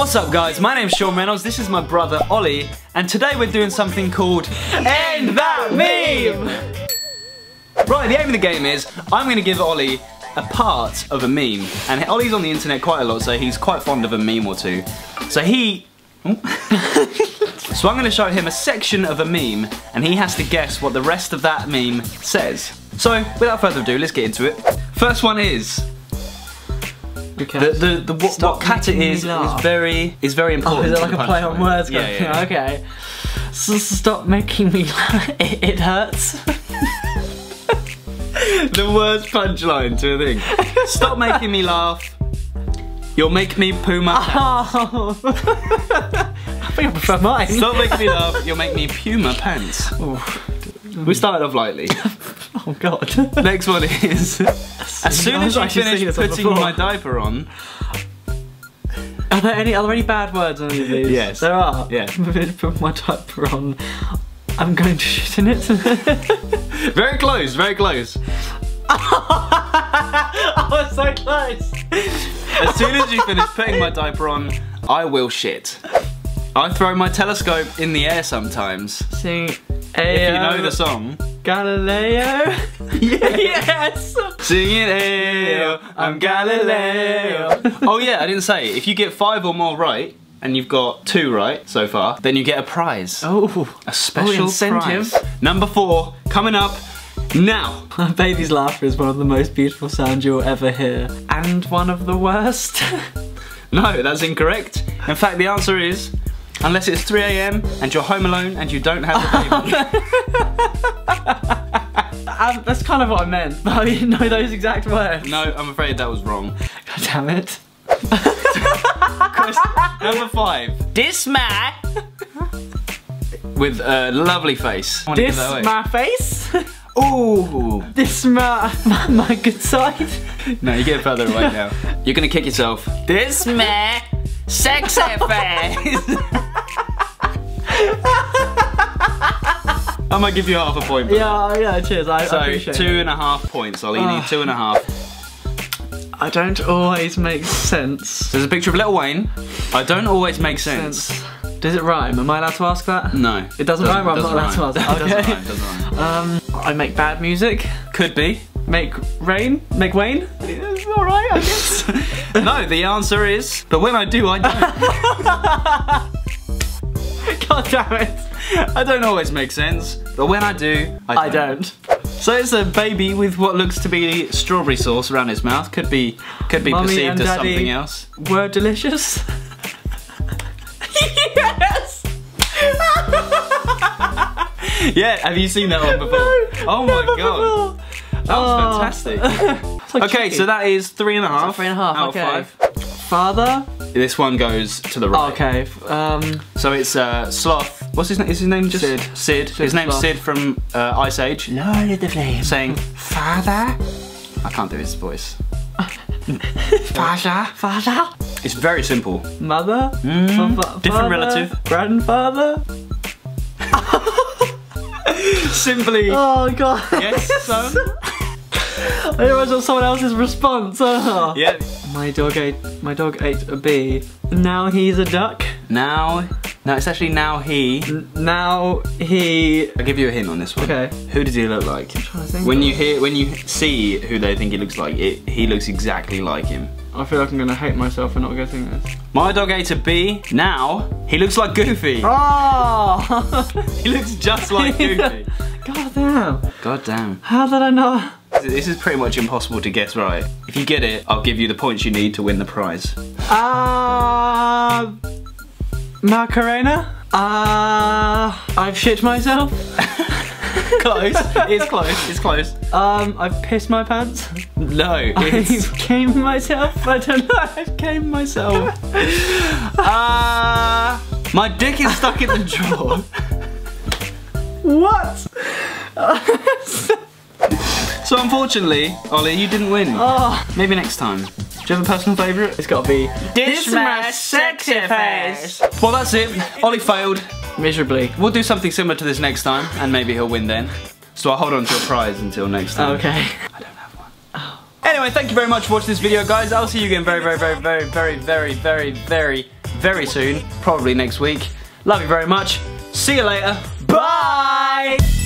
What's up guys, my name's Shaun Reynolds, this is my brother Ollie, and today we're doing something called End That Meme! Right, the aim of the game is, I'm going to give Ollie a part of a meme, and Ollie's on the internet quite a lot, so he's quite fond of a meme or two. So So I'm going to show him a section of a meme, and he has to guess what the rest of that meme says. So, without further ado, let's get into it. First one is... What cat it is very important. Oh, is it like a play on words? Yeah. Okay. So stop making me laugh. It hurts. The worst punchline to a thing. Stop making me laugh. You'll make me poo my pants. Oh. I think I prefer mine. Stop making me laugh. You'll make me poo my pants. We started off lightly. Oh god. Next one is, as soon as I finish putting my diaper on. Are there any bad words on any of these? Yes. There are. Yeah. Put my diaper on. I'm going to shit in it. Very close, very close. I was so close. As soon as you finish putting my diaper on, I will shit. I throw my telescope in the air sometimes. Sing if you know the song. Galileo? Yes! Sing it, Ayo, I'm Galileo. Oh yeah, I didn't say, if you get 5 or more right, and you've got 2 right so far, then you get a prize. Oh, a special incentive. Prize. Number 4, coming up now. Baby's laughter is one of the most beautiful sounds you'll ever hear. And one of the worst. No, that's incorrect. In fact, the answer is, unless it's 3 AM and you're home alone and you don't have a baby. That's kind of what I meant, but I didn't know those exact words. No, I'm afraid that was wrong. God damn it. Question number 5. This my... With a lovely face. This my face? Ooh. This my good side? No, you get further away now. You're gonna kick yourself. This my... Sexy face! I might give you half a point. Yeah, cheers. I appreciate it. So, 2.5 points, Ollie. You need 2.5. I don't always make sense. There's a picture of Lil Wayne. I don't always make sense. Does it rhyme? Am I allowed to ask that? No. It doesn't rhyme, I'm not allowed to ask that. Okay. It doesn't rhyme. I make bad music. Could be. Make rain? Make Wayne? It's alright, I guess. No, the answer is, but when I do, I don't. God damn it. I don't always make sense, but when I do, I don't. So it's a baby with what looks to be strawberry sauce around his mouth. Could be Mummy perceived as Daddy something else. Were delicious? Yes! Yeah, have you seen that one before? No, oh my god. Before. That was fantastic. Like okay, so that is 3.5. 3.5. Out okay. Of 5. Father. This one goes to the right. Okay. So it's Sloth. What's his name? Is his name just Sid? Sid. His name's Sid from Ice Age. Lord of the Flames. Saying Father. I can't do his voice. Father. Father. It's very simple. Mother. Different father, relative. Grandfather. Simply. Oh god. Yes, son. I realised it was someone else's response. Yeah. My dog ate a bee. Now he's a duck. No, it's actually now he. I'll give you a hint on this one. Okay. Who does he look like? I'm trying to think. When you see who they think he looks like, he looks exactly like him. I feel like I'm gonna hate myself for not getting this. My dog ate a bee. Now he looks like Goofy. Oh! He looks just like Goofy. God damn. God damn. How did I not? This is pretty much impossible to guess right. If you get it, I'll give you the points you need to win the prize. Macarena? I've shit myself? Close. It's close. It's close. I've pissed my pants? No. I've came myself? I don't know. I've came myself. My dick is stuck in the drawer. What? So unfortunately, Ollie, you didn't win. Oh. Maybe next time. Do you have a personal favourite? It's gotta be this my sexy face. Well, that's it. Ollie failed. Miserably. We'll do something similar to this next time, and maybe he'll win then. So I'll hold on to your prize until next time. Okay. I don't have one. Oh. Anyway, thank you very much for watching this video, guys. I'll see you again very, very, very, very, very, very, very, very, very, very soon, probably next week. Love you very much. See you later. Bye!